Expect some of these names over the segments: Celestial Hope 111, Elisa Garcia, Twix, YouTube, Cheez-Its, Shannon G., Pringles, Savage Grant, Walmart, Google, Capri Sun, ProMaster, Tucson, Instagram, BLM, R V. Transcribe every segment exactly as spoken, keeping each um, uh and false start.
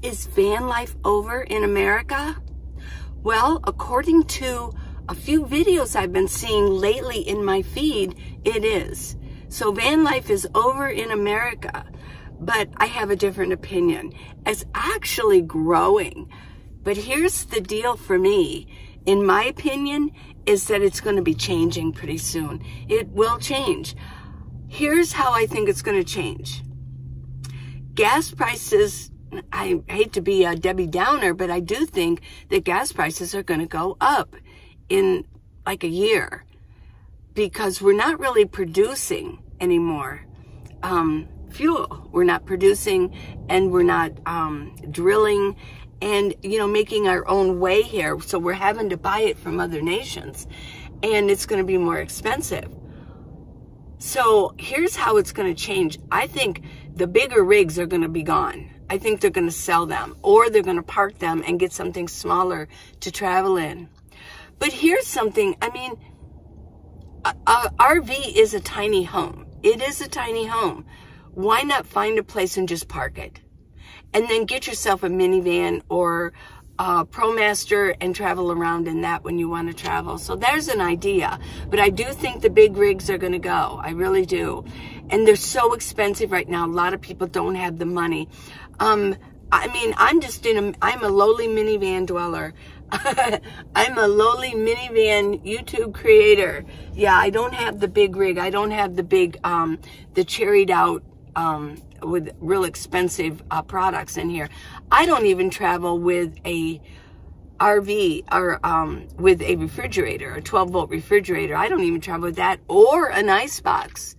Is van life over in America? Well, according to a few videos I've been seeing lately in my feed, it is. So van life is over in America, but I have a different opinion. It's actually growing. But here's the deal for me, in my opinion, is that it's going to be changing pretty soon. It will change. Here's how I think it's going to change. Gas prices, I hate to be a Debbie Downer, but I do think that gas prices are going to go up in like a year because we're not really producing anymore um, fuel. We're not producing and we're not um, drilling and, you know, making our own way here. So we're having to buy it from other nations and it's going to be more expensive. So here's how it's going to change. I think the bigger rigs are going to be gone. I think they're going to sell them or they're going to park them and get something smaller to travel in. But here's something, I mean, a, a R V is a tiny home. It is a tiny home. Why not find a place and just park it? And then get yourself a minivan or a ProMaster and travel around in that when you want to travel. So there's an idea. But I do think the big rigs are going to go. I really do. And they're so expensive right now. A lot of people don't have the money. Um, I mean, I'm just in a, I'm a lowly minivan dweller. I'm a lowly minivan YouTube creator. Yeah, I don't have the big rig. I don't have the big, um, the cherried out, um, with real expensive uh, products in here. I don't even travel with a R V or um, with a refrigerator, a twelve volt refrigerator. I don't even travel with that or an ice box.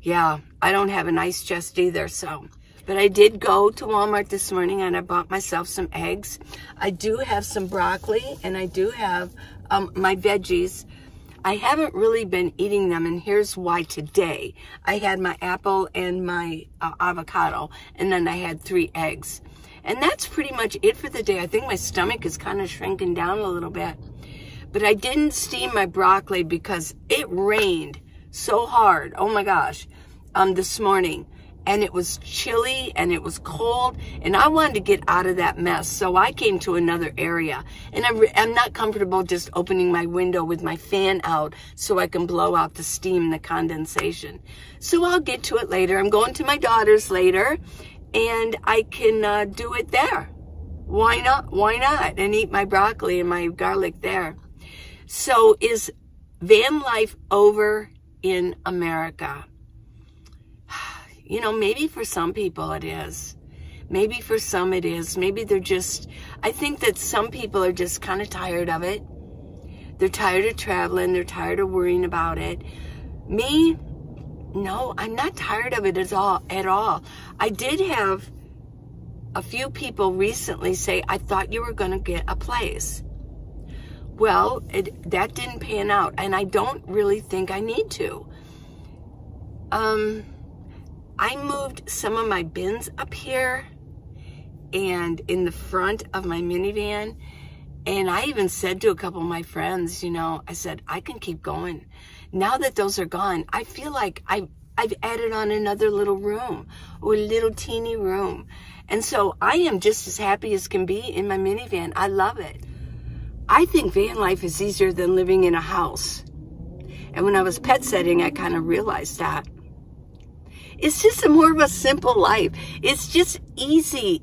Yeah, I don't have an ice chest either, so. But I did go to Walmart this morning and I bought myself some eggs. I do have some broccoli and I do have um, my veggies. I haven't really been eating them and here's why today. I had my apple and my uh, avocado and then I had three eggs. And that's pretty much it for the day. I think my stomach is kind of shrinking down a little bit. But I didn't steam my broccoli because it rained so hard. Oh my gosh, um, this morning. And it was chilly and it was cold and I wanted to get out of that mess. So I came to another area and I'm, I'm not comfortable just opening my window with my fan out so I can blow out the steam and the condensation. So I'll get to it later. I'm going to my daughter's later and I can uh, do it there. Why not? Why not? And eat my broccoli and my garlic there. So is van life over in America? You know, maybe for some people it is. Maybe for some it is. Maybe they're just, I think that some people are just kind of tired of it. They're tired of traveling. They're tired of worrying about it. Me, no, I'm not tired of it at all. At all. I did have a few people recently say, I thought you were going to get a place. Well, it, that didn't pan out. And I don't really think I need to. Um... I moved some of my bins up here and in the front of my minivan. And I even said to a couple of my friends, you know, I said, I can keep going. Now that those are gone, I feel like I've, I've added on another little room or a little teeny room. And so I am just as happy as can be in my minivan. I love it. I think van life is easier than living in a house. And when I was pet sitting, I kind of realized that. It's just a more of a simple life. It's just easy.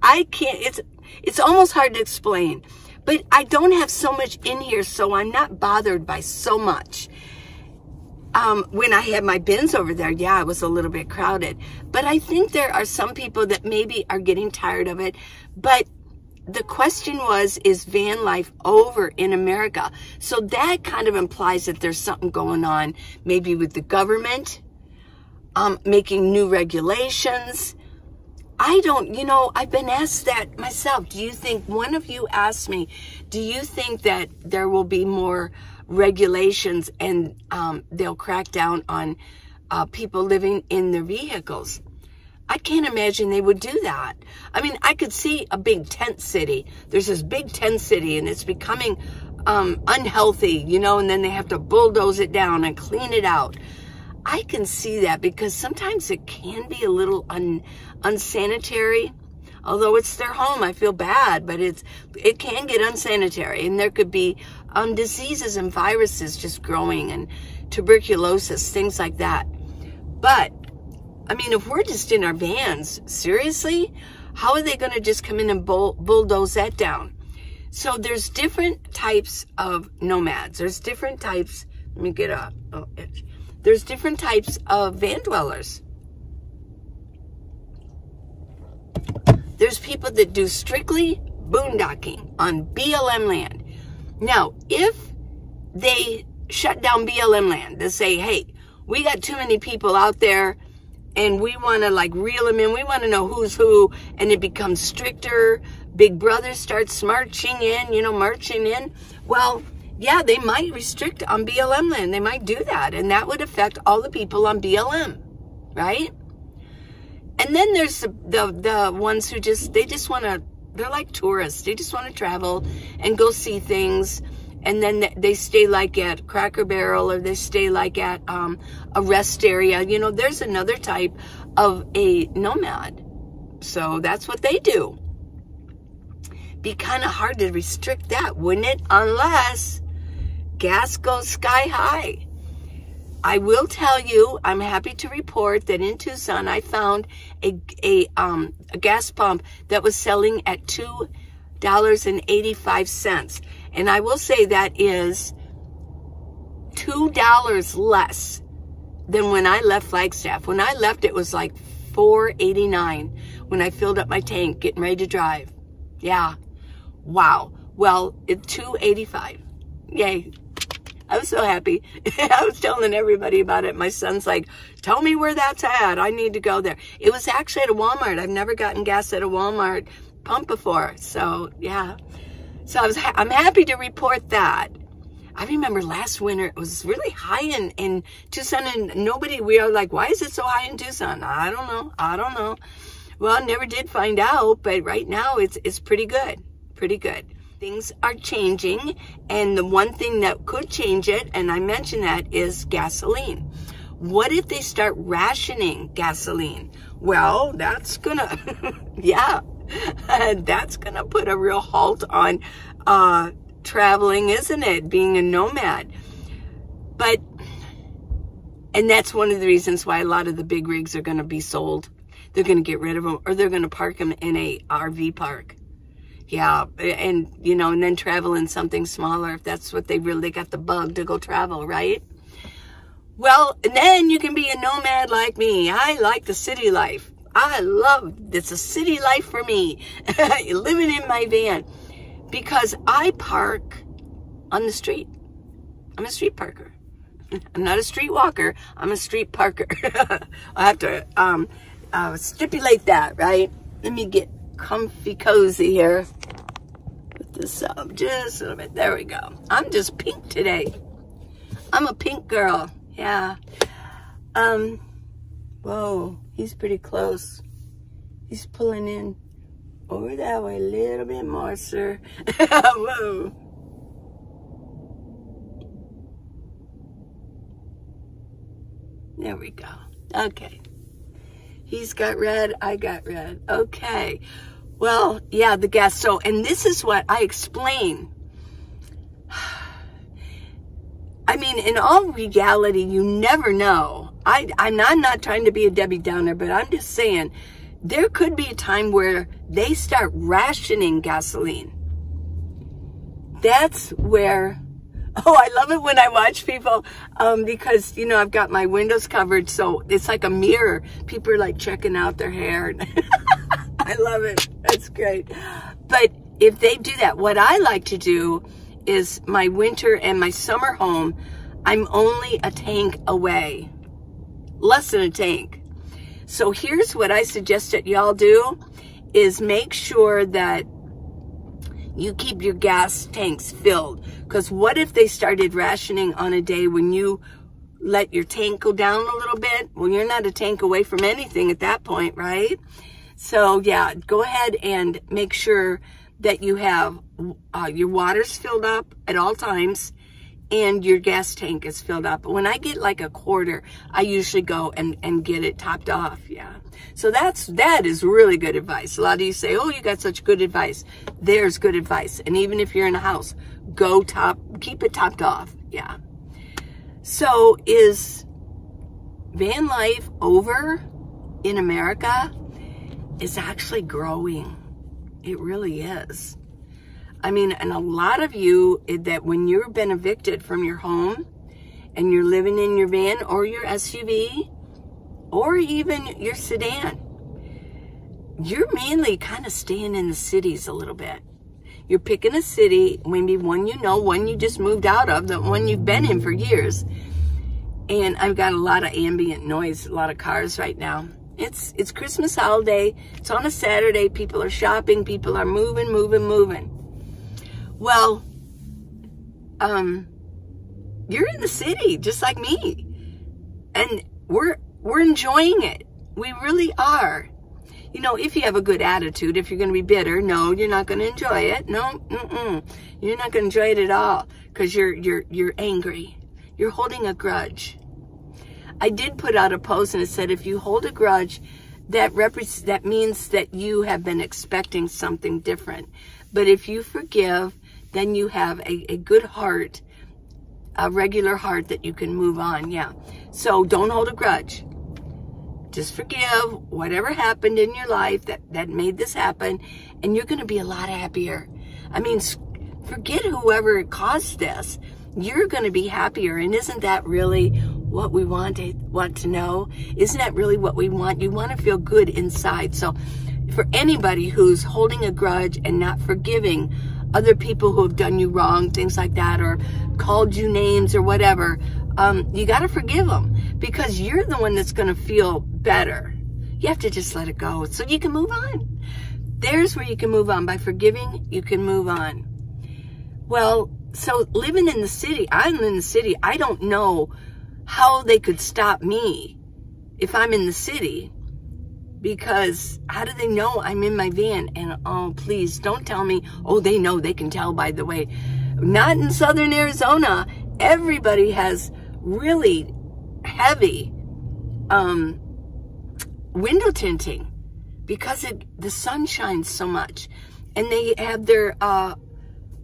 I can't, it's, it's almost hard to explain, but I don't have so much in here. So I'm not bothered by so much. Um, when I had my bins over there, yeah, it was a little bit crowded, but I think there are some people that maybe are getting tired of it. But the question was, is van life over in America? So that kind of implies that there's something going on maybe with the government. Um, making new regulations. I don't, you know, I've been asked that myself. Do you think, one of you asked me, do you think that there will be more regulations and um, they'll crack down on uh, people living in their vehicles? I can't imagine they would do that. I mean, I could see a big tent city. There's this big tent city and it's becoming um, unhealthy, you know, and then they have to bulldoze it down and clean it out. I can see that because sometimes it can be a little un, unsanitary, although it's their home. I feel bad, but it's it can get unsanitary, and there could be um, diseases and viruses just growing, and tuberculosis, things like that. But I mean, if we're just in our vans, seriously, how are they going to just come in and bull bulldoze that down? So there's different types of nomads. There's different types. Let me get up. Oh, itch. There's different types of van dwellers. There's people that do strictly boondocking on B L M land. Now, if they shut down B L M land, they say, hey, we got too many people out there and we want to like reel them in. We want to know who's who. And it becomes stricter. Big Brother starts marching in, you know, marching in. Well, yeah, they might restrict on B L M land. They might do that. And that would affect all the people on B L M, right? And then there's the, the, the ones who just, they just want to, they're like tourists. They just want to travel and go see things. And then they stay like at Cracker Barrel, or they stay like at um, a rest area. You know, there's another type of a nomad. So that's what they do. Be kind of hard to restrict that, wouldn't it? Unless gas goes sky high. I will tell you, I'm happy to report that in Tucson, I found a, a, um, a gas pump that was selling at two dollars and eighty-five cents. And I will say that is two dollars less than when I left Flagstaff. When I left, it was like four eighty-nine when I filled up my tank, getting ready to drive. Yeah. Wow. Well, it's two eighty-five. Yay. I was so happy. I was telling everybody about it. My son's like, tell me where that's at. I need to go there. It was actually at a Walmart. I've never gotten gas at a Walmart pump before. So, yeah. So I was ha I'm happy to report that. I remember last winter, it was really high in, in Tucson, and nobody, we are like, why is it so high in Tucson? I don't know. I don't know. Well, I never did find out, but right now it's, it's pretty good. Pretty good. Things are changing, and the one thing that could change it, and I mentioned that, is gasoline. What if they start rationing gasoline? Well, that's gonna, yeah, that's gonna put a real halt on uh, traveling, isn't it? Being a nomad. But, and that's one of the reasons why a lot of the big rigs are gonna be sold. They're gonna get rid of them, or they're gonna park them in a R V park. Yeah, and, you know, and then travel in something smaller if that's what they really got the bug to go travel, right? Well, and then you can be a nomad like me. I like the city life. I love, it's a city life for me, living in my van, because I park on the street. I'm a street parker. I'm not a street walker. I'm a street parker. I have to um, uh, stipulate that, right? Let me get comfy cozy here. Put this up just a little bit. There we go. I'm just pink today. I'm a pink girl. Yeah. Um whoa, he's pretty close. He's pulling in over that way a little bit more, sir. Whoa. There we go. Okay. He's got red, I got red. Okay. Well, yeah, the gas. So, and this is what I explain. I mean, in all reality, you never know. I, I'm, not, I'm not trying to be a Debbie Downer, but I'm just saying there could be a time where they start rationing gasoline. That's where... Oh, I love it when I watch people um, because, you know, I've got my windows covered. So it's like a mirror. People are like checking out their hair. I love it. That's great. But if they do that, what I like to do is my winter and my summer home, I'm only a tank away. Less than a tank. So here's what I suggest that y'all do is make sure that you keep your gas tanks filled. Because what if they started rationing on a day when you let your tank go down a little bit? Well, you're not a tank away from anything at that point, right? So, yeah, go ahead and make sure that you have uh, your water's filled up at all times. and your gas tank is filled up. When I get like a quarter, I usually go and, and get it topped off. Yeah. So that's, that is really good advice. A lot of you say, oh, you got such good advice. There's good advice. And even if you're in a house, go top, keep it topped off. Yeah. So is van life over in America? It's actually growing. It really is. I mean, and a lot of you, that when you've been evicted from your home and you're living in your van or your S U V or even your sedan, you're mainly kind of staying in the cities a little bit. You're picking a city, maybe one you know, one you just moved out of, the one you've been in for years. And I've got a lot of ambient noise, a lot of cars right now. It's, it's Christmas holiday. It's on a Saturday. People are shopping. People are moving, moving, moving. Well, um, you're in the city just like me, and we're, we're enjoying it. We really are. You know, if you have a good attitude, if you're going to be bitter, no, you're not going to enjoy it. No, mm-mm. You're not going to enjoy it at all because you're, you're, you're angry. You're holding a grudge. I did put out a post and it said, if you hold a grudge, that repre- that means that you have been expecting something different. But if you forgive, then you have a, a good heart, a regular heart that you can move on. Yeah. So don't hold a grudge. Just forgive whatever happened in your life that, that made this happen. And you're going to be a lot happier. I mean, forget whoever caused this. You're going to be happier. And isn't that really what we want to, want to know? Isn't that really what we want? You want to feel good inside. So for anybody who's holding a grudge and not forgiving other people who have done you wrong, things like that, or called you names or whatever, um, you got to forgive them because you're the one that's going to feel better. You have to just let it go so you can move on. There's where you can move on. By forgiving, you can move on. Well, so living in the city, I'm in the city. I don't know how they could stop me if I'm in the city. Because how do they know I'm in my van? And oh, please don't tell me, oh, they know, they can tell by the way. Not in Southern Arizona. Everybody has really heavy um, window tinting because it, the sun shines so much. And they have their uh,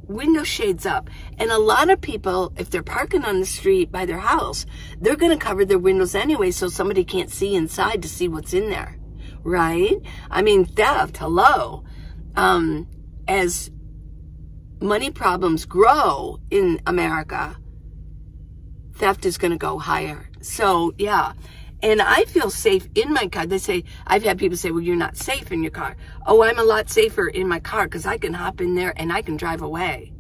window shades up. And a lot of people, if they're parking on the street by their house, they're going to cover their windows anyway so somebody can't see inside to see what's in there. Right? I mean, theft, hello. Um, as money problems grow in America, theft is going to go higher. So, yeah. And I feel safe in my car. They say, I've had people say, well, you're not safe in your car. Oh, I'm a lot safer in my car because I can hop in there and I can drive away.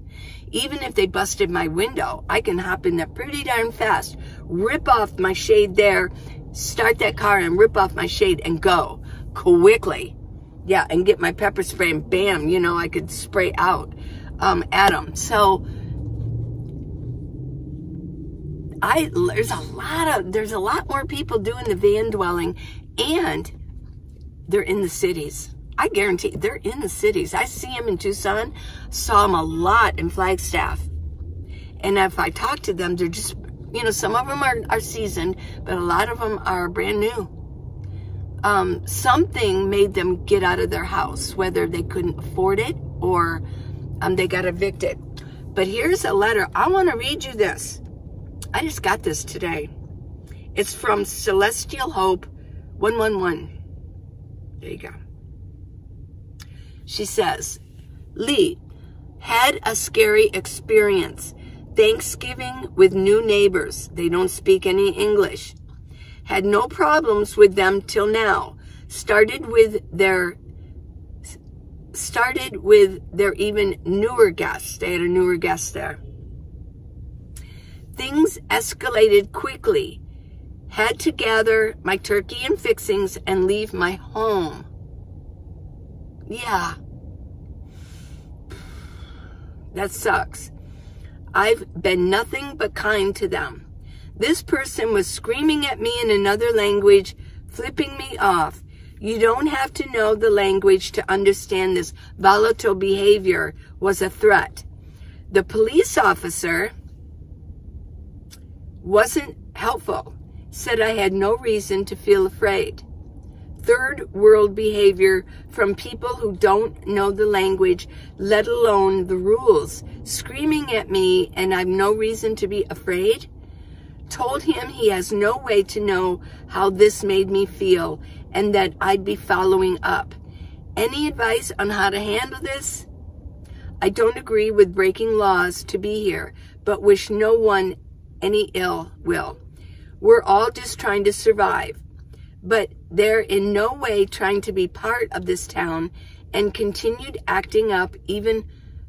Even if they busted my window, I can hop in there pretty darn fast, rip off my shade there, start that car and rip off my shade and go quickly. Yeah, and get my pepper spray and bam, you know, I could spray out um, at them. So I, there's a lot of, there's a lot more people doing the van dwelling and they're in the cities. I guarantee they're in the cities. I see them in Tucson, saw them a lot in Flagstaff. And if I talk to them, they're just, you know, some of them are, are seasoned, but a lot of them are brand new. Um, something made them get out of their house, whether they couldn't afford it or um, they got evicted. But here's a letter. I want to read you this. I just got this today. It's from Celestial Hope one one one. There you go. She says, Lee, had a scary experience. Thanksgiving with new neighbors. They don't speak any English. Had no problems with them till now. Started with their started with their even newer guests. They had a newer guest there. Things escalated quickly. Had to gather my turkey and fixings and leave my home. Yeah. That sucks. I've been nothing but kind to them. This person was screaming at me in another language, flipping me off. You don't have to know the language to understand this volatile behavior was a threat. The police officer wasn't helpful, said I had no reason to feel afraid. Third world behavior from people who don't know the language, let alone the rules, screaming at me, and I've no reason to be afraid. Told him he has no way to know how this made me feel and that I'd be following up. Any advice on how to handle this? I don't agree with breaking laws to be here, but wish no one any ill will. We're all just trying to survive, but they're in no way trying to be part of this town, and continued acting up, even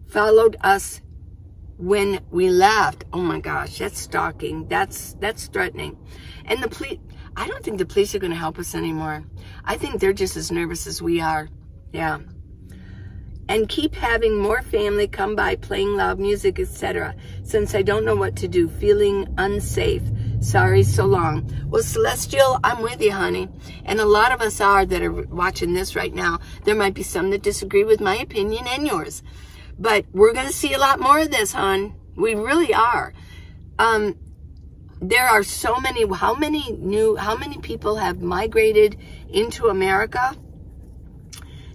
followed us when we left. Oh my gosh, that's stalking. That's that's threatening. And the police, I don't think the police are going to help us anymore. I think they're just as nervous as we are. Yeah. And keep having more family come by, playing loud music, et cetera. Since I don't know what to do, feeling unsafe. Sorry, so long. Well, Celestial, I'm with you, honey. And a lot of us are that are watching this right now. There might be some that disagree with my opinion and yours. But we're going to see a lot more of this, hon. We really are. Um, there are so many, how many new, how many people have migrated into America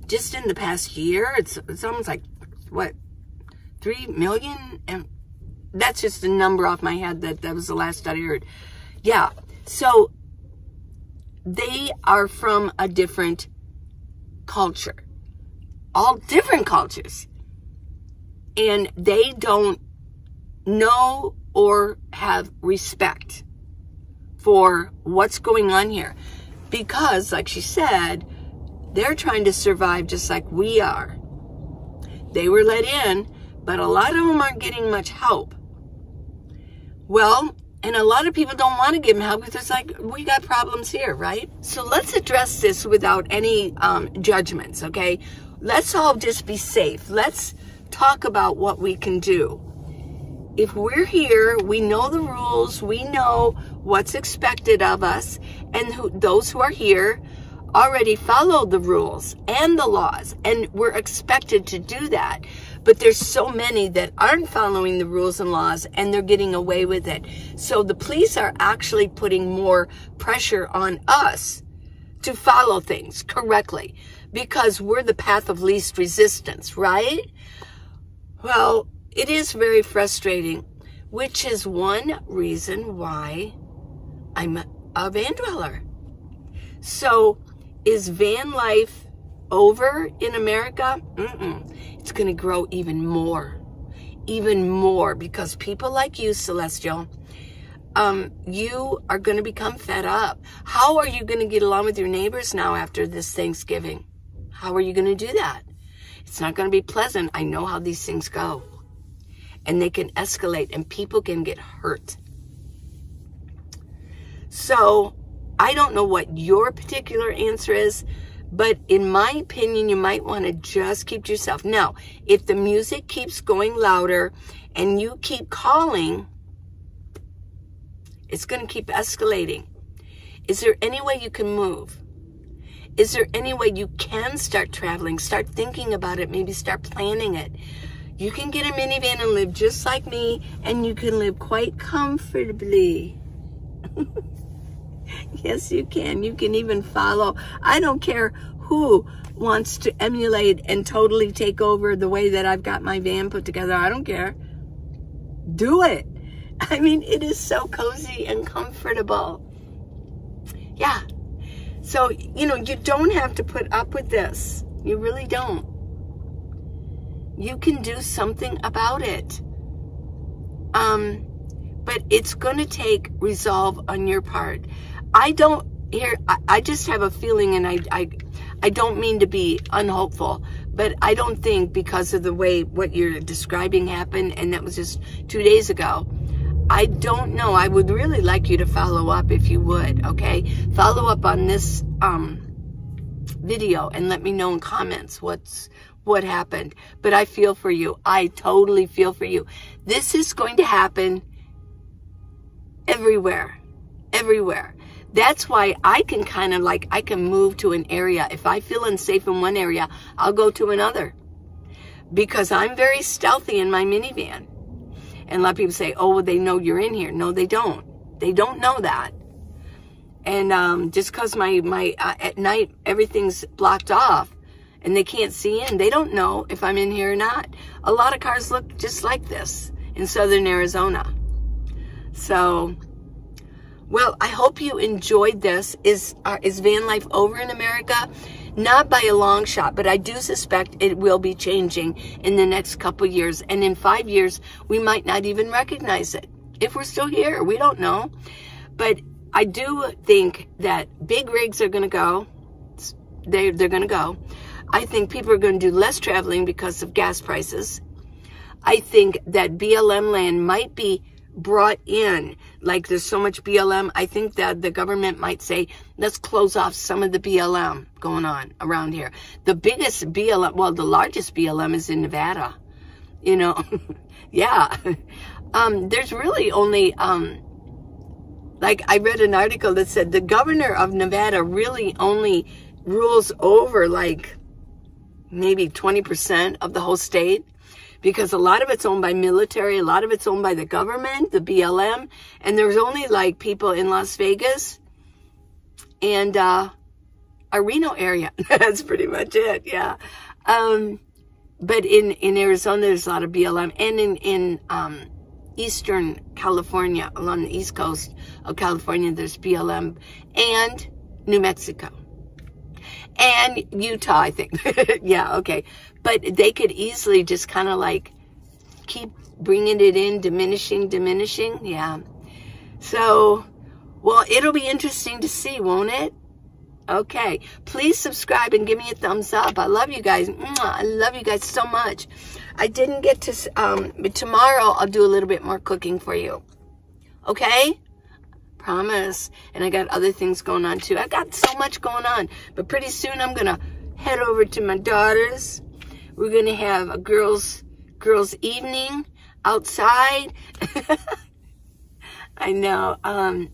just in the past year? It's, it's almost like, what, three million? And that's just a number off my head. That, that was the last I heard. Yeah. So they are from a different culture, all different cultures. And they don't know or have respect for what's going on here. Because, like she said, they're trying to survive just like we are. They were let in, but a lot of them aren't getting much help. Well, and a lot of people don't want to give them help because it's like, we got problems here, right? So let's address this without any um, judgments, okay? Let's all just be safe. Let's talk about what we can do. If we're here, we know the rules, we know what's expected of us, and who, those who are here already follow the rules and the laws, and we're expected to do that. But there's so many that aren't following the rules and laws, and they're getting away with it. So the police are actually putting more pressure on us to follow things correctly, because we're the path of least resistance, right? Well, it is very frustrating, which is one reason why I'm a van dweller. So is van life over in America? Mm-mm. It's going to grow even more, even more, because people like you, Celestial, um, you are going to become fed up. How are you going to get along with your neighbors now after this Thanksgiving? How are you going to do that? It's not going to be pleasant. I know how these things go. And they can escalate and people can get hurt. So I don't know what your particular answer is, but in my opinion, you might want to just keep to yourself. Now, if the music keeps going louder and you keep calling, it's going to keep escalating. Is there any way you can move? Is there any way you can start traveling, start thinking about it, maybe start planning it? You can get a minivan and live just like me, and you can live quite comfortably. Yes, you can. You can even follow. I don't care who wants to emulate and totally take over the way that I've got my van put together. I don't care. Do it. I mean, it is so cozy and comfortable. Yeah. So, you know, you don't have to put up with this. You really don't. You can do something about it. Um, but it's going to take resolve on your part. I don't here. I, I just have a feeling, and I, I, I don't mean to be unhopeful, but I don't think, because of the way what you're describing happened, and that was just two days ago, I don't know. I would really like you to follow up if you would, okay? Follow up on this um, video and let me know in comments what's what happened. But I feel for you. I totally feel for you. This is going to happen everywhere, everywhere. That's why I can kind of like, I can move to an area. If I feel unsafe in one area, I'll go to another, because I'm very stealthy in my minivan. And a lot of people say, oh, well, they know you're in here. No, they don't. They don't know that. And um, just because my, my uh, at night everything's blocked off and they can't see in, they don't know if I'm in here or not. A lot of cars look just like this in southern Arizona. So, well, I hope you enjoyed this. Is, uh, is van life over in America? Not by a long shot, but I do suspect it will be changing in the next couple years. And in five years, we might not even recognize it. If we're still here, we don't know. But I do think that big rigs are going to go. They, they're going to go. I think people are going to do less traveling because of gas prices. I think that B L M land might be brought in. Like there's so much B L M. I think that the government might say, let's close off some of the B L M going on around here. The biggest B L M, well, the largest B L M is in Nevada. You know, yeah. Um, there's really only, um, like I read an article that said the governor of Nevada really only rules over like maybe twenty percent of the whole state, because a lot of it's owned by military, a lot of it's owned by the government, the B L M, and there's only like people in Las Vegas and uh, our Reno area. That's pretty much it, yeah. Um, but in, in Arizona, there's a lot of B L M, and in, in um, Eastern California, along the East Coast of California, there's B L M, and New Mexico. And Utah, I think. Yeah, okay. But they could easily just kind of like keep bringing it in, diminishing, diminishing. Yeah. So, well, it'll be interesting to see, won't it? Okay. Please subscribe and give me a thumbs up. I love you guys. I love you guys so much. I didn't get to, um, but tomorrow I'll do a little bit more cooking for you. Okay? Promise. And I got other things going on too. I got so much going on, but pretty soon I'm gonna head over to my daughter's. We're gonna have a girls girls evening outside. I know. um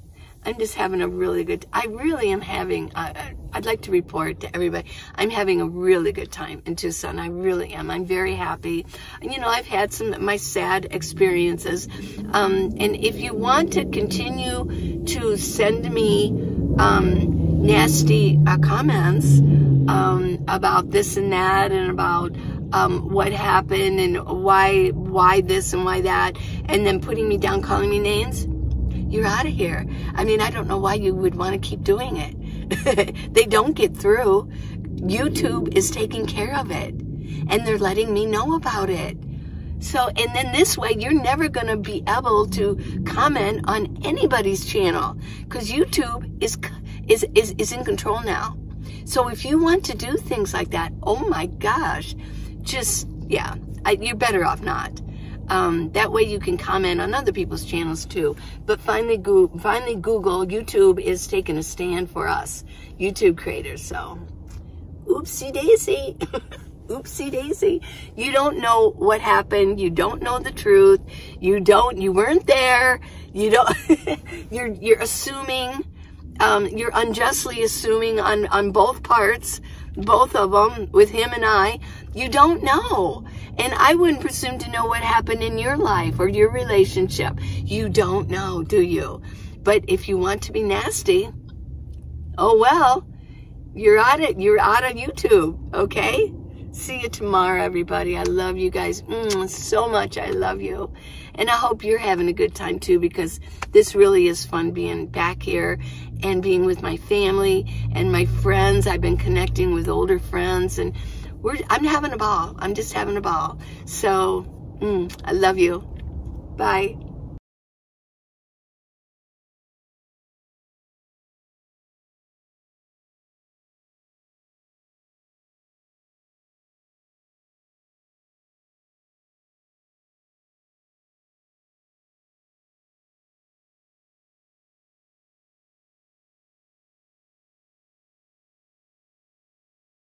I'm just having a really good, I really am having uh, I'd like to report to everybody, I'm having a really good time in Tucson. I really am. I'm very happy. You know, I've had some of my sad experiences. Um, and if you want to continue to send me um, nasty uh, comments um, about this and that and about um, what happened and why, why this and why that, and then putting me down, calling me names, you're out of here. I mean, I don't know why you would want to keep doing it. They don't get through. YouTube is taking care of it, and they're letting me know about it. So, and then this way, you're never going to be able to comment on anybody's channel, because YouTube is, is, is, is in control now. So if you want to do things like that, oh my gosh, just, yeah, I, you're better off not. Um, that way you can comment on other people's channels too. But finally, go finally Google, YouTube is taking a stand for us, YouTube creators. So, oopsie daisy, oopsie daisy. You don't know what happened. You don't know the truth. You don't, you weren't there. You don't, you're, you're assuming, um, you're unjustly assuming on, on both parts, both of them, with him and I. You don't know. And I wouldn't presume to know what happened in your life or your relationship. You don't know, do you? But if you want to be nasty, oh well, you're out of, you're out of YouTube, okay? See you tomorrow, everybody. I love you guys mm, so much. I love you. And I hope you're having a good time too, because this really is fun being back here and being with my family and my friends. I've been connecting with older friends, and We're, I'm having a ball. I'm just having a ball. So, mm, I love you. Bye.